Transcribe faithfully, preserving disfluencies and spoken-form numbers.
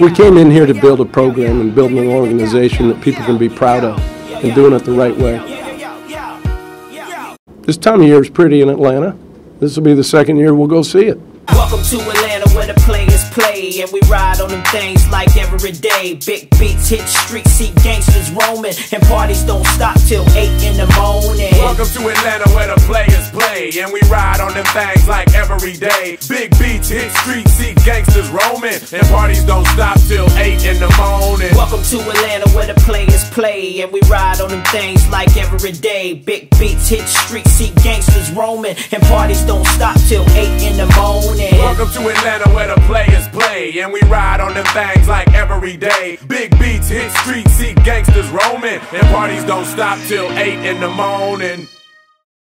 We came in here to build a program and build an organization that people can be proud of and doing it the right way. This time of year is pretty in Atlanta. This will be the second year we'll go see it. Welcome to Atlanta where the players play, and we ride on them things like every day. Big beats hit streets, see gangsters roaming, and parties don't stop till eight in the morning. Welcome to Atlanta where the players play, and we ride on them things like every day. Big beats hit streets, see gangsters roaming, and parties don't stop till eight in the morning. Welcome to Atlanta where the players play, and we ride on them things like every day. Big beats hit streets, see gangsters roaming, and parties don't stop till eight in the morning. Welcome to Atlanta where the players play, and we ride on them things like every day. Big beats hit streets, see gangsters roaming, and parties don't stop till eight in the morning.